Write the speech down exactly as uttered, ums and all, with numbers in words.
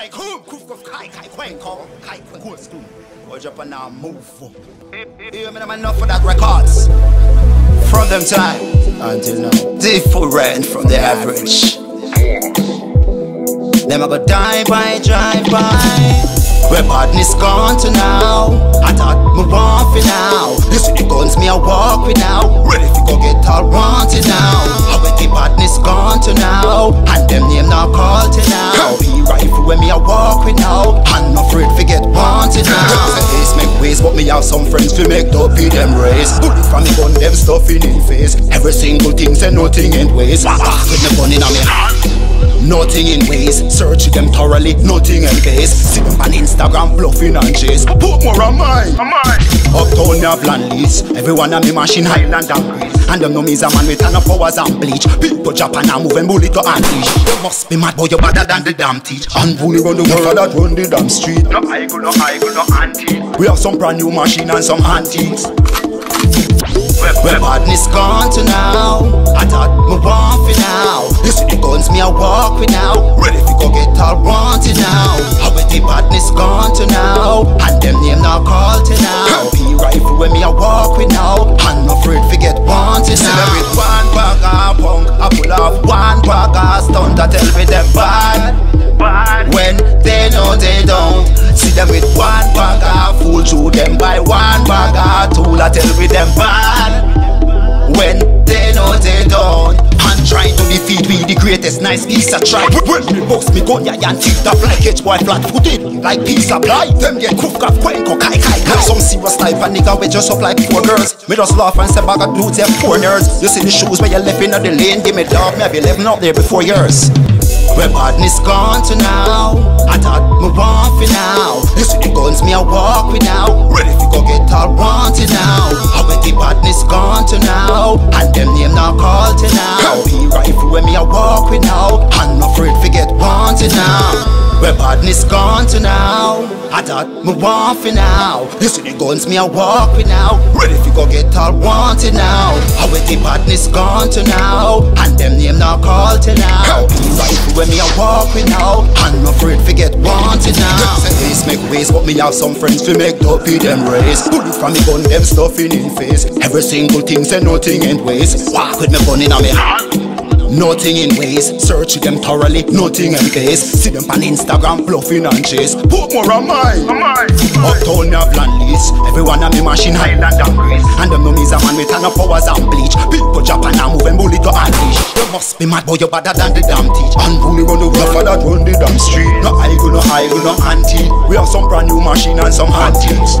Kai Koo, Koo, Kai Kai Quang, Kai Koo, School, or Japan now move. You mean I'm enough for that records from them time until now. Different from the average. Them I go die by, drive by. Where badness gone to now? I thought me want for now. You see the guns me I walk with now. Ready to go get all wanted now. I where the badness gone to now? And them name now called to now. Be rifle where me I walk with now. I'm not afraid to get wanted now. It's make ways, but me have some friends to make up for them race. Bullet from me gun them stuff in the face. Every single thing say nothing ain't waste. With me gun in me hand. Nothing in ways, search them thoroughly, nothing in case. See them on Instagram bluffing and chase. Put more on mine, on mine. Uptown have land lease. Everyone on me machine Highland and Greece. And them know me's a man with enough powers and bleach. People Japan are moving bullet to antish. You must be mad boy, you're better than the damn teach. And bully run the world that run the damn street. No idol, no idol, no anti. We have some brand new machine and some antiques. Where badness gone to now? I thought me want for now. You see the guns me I walk with now. Ready to go get all wanted now. How with the badness gone to now? And them name now called to now. Be rifle where me I walk with now. I'm not afraid to get wanted now. See with one bag of punk, I pull off one bag of stunt. I tell me them bad, bad. When they know they don't. See them with one bag of fool, chew them by one bag of tool. I tell me them bad. When they know they don't. I'm trying to defeat we the greatest nice piece of tribe. When me box me gun ya and teeth up like H-boy flat footed. Like piece of light. Them get kufkaf kwenko kai kai kai. Some serious type of nigga we just up like poor girls. Me just laugh and say bag of dudes and poor nerds. You see the shoes where you left in the lane. Give me dog, me I be living up there before yours. Where badness gone to now? I thought me want for now. You see the guns me I walk with now. Ready to go get all wanted now. How with the badness gone to now? And them name now called to now. Be rifle where me I walk with now. I'm not afraid to get wanted now. Where badness gone to now? I thought me want for now. You see the guns me I walk with now. Ready to go get all wanted now. How with the badness gone to now? And them name now called to now. Be rifle where me I walk with now. I'm not afraid to get wanted now. This make ways, but me have some friends to make up for them race. Bullet from me gun, them stuff in the face. Every single thing say nothing ain't waste. Walk with me gun in a me hand. Nothing in ways, search them thoroughly, nothing in case. See them on Instagram bluffing and chase. Put more on mine, on mine. Uptown have land lease. Everyone on me machine Highland and Greece. And them know me's a man with enough powers and bleach. People Japan are moving bully to unleash. You must be mad boy, you're better than the damn teach. And bully run the world for that run the damn street. No idol, no idol, no auntie. We have some brand new machine and some antiques.